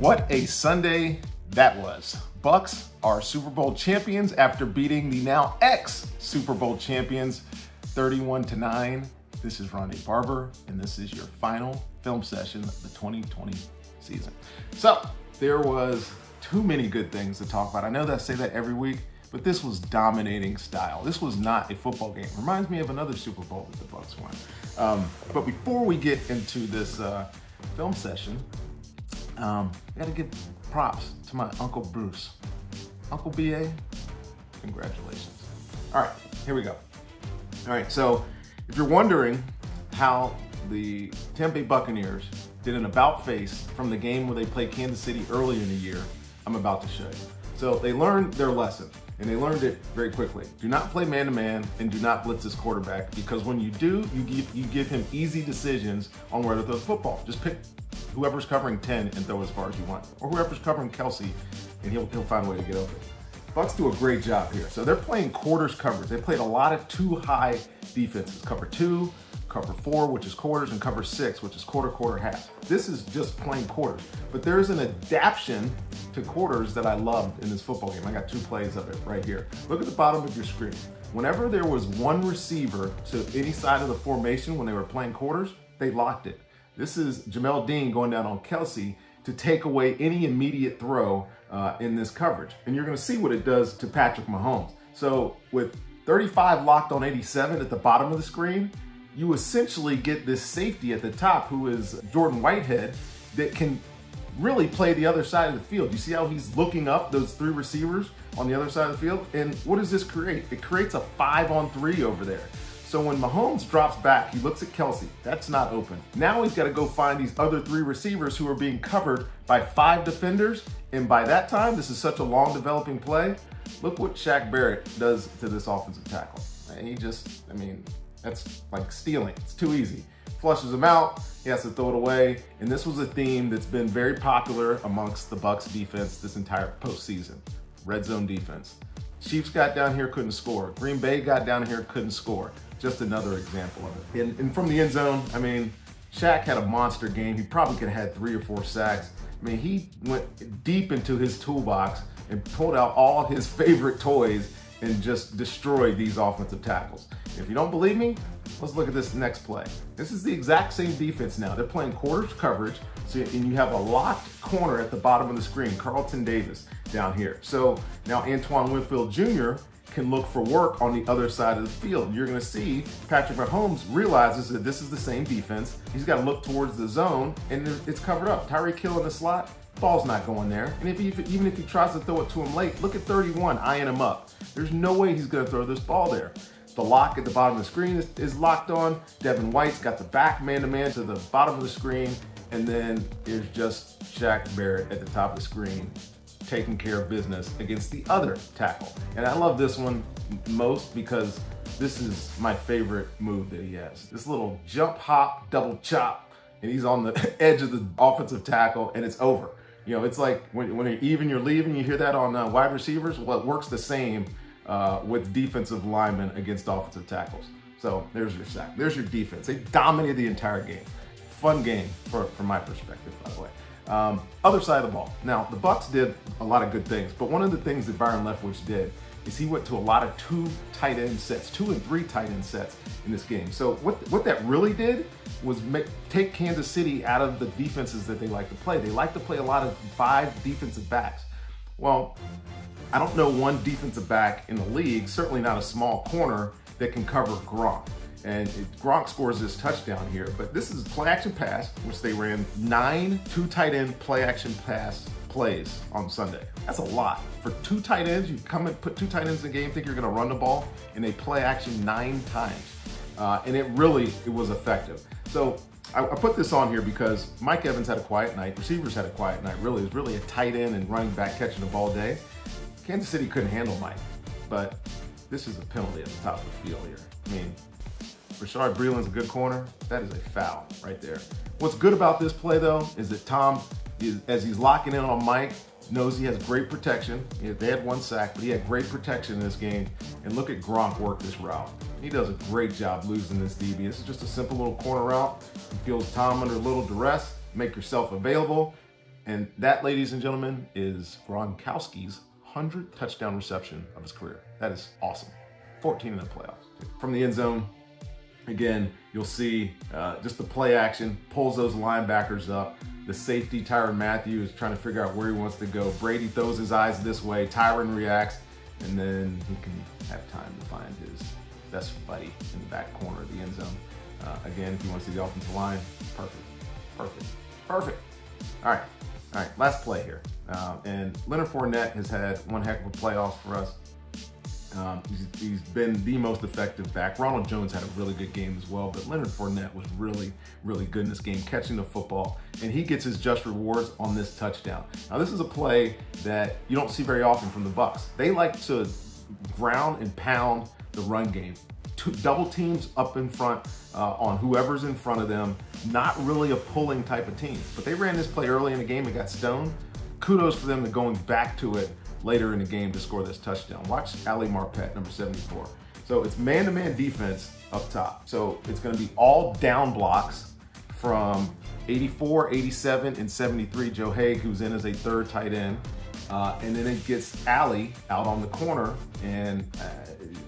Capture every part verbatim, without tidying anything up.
What a Sunday that was. Bucks are Super Bowl champions after beating the now ex-Super Bowl champions thirty-one to nine. This is Rondé Barber, and this is your final film session of the twenty twenty season. So there was too many good things to talk about. I know that I say that every week, but this was dominating style. This was not a football game. Reminds me of another Super Bowl that the Bucks won. Um, but before we get into this uh, film session, um, I gotta give props to my Uncle Bruce. Uncle B A, congratulations. All right, here we go. All right, so if you're wondering how the Tampa Bay Buccaneers did an about-face from the game where they played Kansas City earlier in the year, I'm about to show you. So they learned their lesson, and they learned it very quickly. Do not play man-to-man and do not blitz his quarterback, because when you do, you give, you give him easy decisions on where to throw the football. Just pick whoever's covering ten and throw as far as you want, or whoever's covering Kelsey, and he'll, he'll find a way to get open. Bucks do a great job here. So they're playing quarters coverage. They played a lot of two high defenses, cover two, cover four, which is quarters, and cover six, which is quarter, quarter, half. This is just plain quarters, but there's an adaption to quarters that I loved in this football game. I got two plays of it right here. Look at the bottom of your screen. Whenever there was one receiver to any side of the formation when they were playing quarters, they locked it. This is Jamel Dean going down on Kelsey to take away any immediate throw uh, in this coverage. And you're gonna see what it does to Patrick Mahomes. So with thirty-five locked on eighty-seven at the bottom of the screen, you essentially get this safety at the top, who is Jordan Whitehead, that can really play the other side of the field. You see how he's looking up those three receivers on the other side of the field? And what does this create? It creates a five on three over there. So when Mahomes drops back, he looks at Kelsey. That's not open. Now he's got to go find these other three receivers who are being covered by five defenders. And by that time, this is such a long developing play. Look what Shaq Barrett does to this offensive tackle. And he just, I mean, that's like stealing. It's too easy. Flushes him out. He has to throw it away. And this was a theme that's been very popular amongst the Bucks defense this entire postseason. Red zone defense. Chiefs got down here, couldn't score. Green Bay got down here, couldn't score. Just another example of it. And, and from the end zone, I mean, Shaq had a monster game. He probably could have had three or four sacks. I mean, he went deep into his toolbox and pulled out all his favorite toys and just destroyed these offensive tackles. If you don't believe me, let's look at this next play. This is the exact same defense now. They're playing quarters coverage, so, and you have a locked corner at the bottom of the screen, Carlton Davis down here. So now Antoine Winfield Junior can look for work on the other side of the field. You're gonna see Patrick Mahomes realizes that this is the same defense. He's gotta look towards the zone, and it's covered up. Tyreek Hill in the slot, ball's not going there. And if he, even if he tries to throw it to him late, look at thirty-one, eyeing him up. There's no way he's gonna throw this ball there. The lock at the bottom of the screen is, is locked on. Devin White's got the back man-to-man to the bottom of the screen, and then there's just Shaq Barrett at the top of the screen, taking care of business against the other tackle. And I love this one most because this is my favorite move that he has. This little jump hop, double chop, and he's on the edge of the offensive tackle, and it's over. You know, it's like when, when you're even, you're leaving, you hear that on uh, wide receivers. Well, it works the same Uh, with defensive linemen against offensive tackles. So there's your sack, there's your defense. They dominated the entire game. Fun game for, from my perspective, by the way. Um, other side of the ball. Now, the Bucks did a lot of good things, but one of the things that Byron Leftwich did is he went to a lot of two tight end sets, two and three tight end sets in this game. So what, what that really did was make, take Kansas City out of the defenses that they like to play. They like to play a lot of five defensive backs. Well, I don't know one defensive back in the league, certainly not a small corner, that can cover Gronk. And it, Gronk scores this touchdown here, but this is play action pass, which they ran nine two tight end play action pass plays on Sunday. That's a lot. For two tight ends, you come and put two tight ends in the game, think you're gonna run the ball, and they play action nine times. Uh, and it really, it was effective. So I, I put this on here because Mike Evans had a quiet night, receivers had a quiet night, really. It was really a tight end and running back catching the ball day. Kansas City couldn't handle Mike, but this is a penalty at the top of the field here. I mean, Rashard Breeland's a good corner. That is a foul right there. What's good about this play, though, is that Tom, as he's locking in on Mike, knows he has great protection. They had one sack, but he had great protection in this game. And look at Gronk work this route. He does a great job losing this D B. This is just a simple little corner route. He feels Tom under a little duress. Make yourself available. And that, ladies and gentlemen, is Gronkowski's one hundredth touchdown reception of his career. That is awesome. fourteen in the playoffs. From the end zone, again, you'll see uh, just the play action, pulls those linebackers up. The safety, Tyrann Mathieu, is trying to figure out where he wants to go. Brady throws his eyes this way, Tyrann reacts, and then he can have time to find his best buddy in the back corner of the end zone. Uh, again, if you want to see the offensive line, perfect, perfect, perfect. All right, all right, last play here. Uh, and Leonard Fournette has had one heck of a playoff for us. Um, he's, he's been the most effective back. Ronald Jones had a really good game as well, but Leonard Fournette was really, really good in this game, catching the football, and he gets his just rewards on this touchdown. Now, this is a play that you don't see very often from the Bucs. They like to ground and pound the run game. Two double teams up in front uh, on whoever's in front of them, not really a pulling type of team. But they ran this play early in the game and got stoned. Kudos for them to going back to it later in the game to score this touchdown. Watch Ali Marpet, number seventy-four. So it's man-to-man defense up top. So it's gonna be all down blocks from eighty-four, eighty-seven, and seventy-three, Joe Haig, who's in as a third tight end. Uh, and then it gets Ali out on the corner, and uh,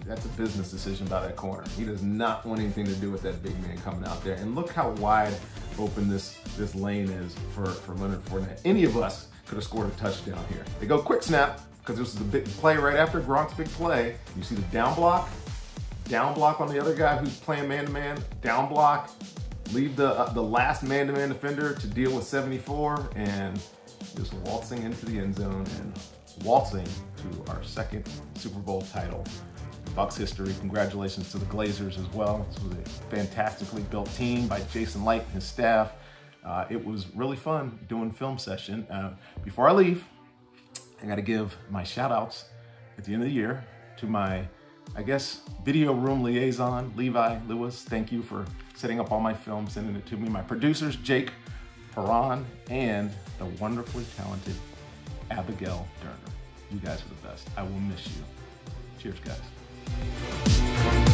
that's a business decision by that corner. He does not want anything to do with that big man coming out there. And look how wide open this, this lane is for, for Leonard Fournette. Any of us could have scored a touchdown here. They go quick snap, because this is the big play right after Gronk's big play. You see the down block, down block on the other guy who's playing man-to-man, -man, down block, leave the, uh, the last man-to-man -man defender to deal with seventy-four, and just waltzing into the end zone and waltzing to our second Super Bowl title. Bucs history. Congratulations to the Glazers as well. This was a fantastically built team by Jason Light and his staff. Uh, it was really fun doing film session. Uh, before I leave, I got to give my shout outs at the end of the year to my, I guess, video room liaison, Levi Lewis. Thank you for setting up all my film, sending it to me. My producers, Jake Perron, and the wonderfully talented Abigail Turner. You guys are the best. I will miss you. Cheers, guys.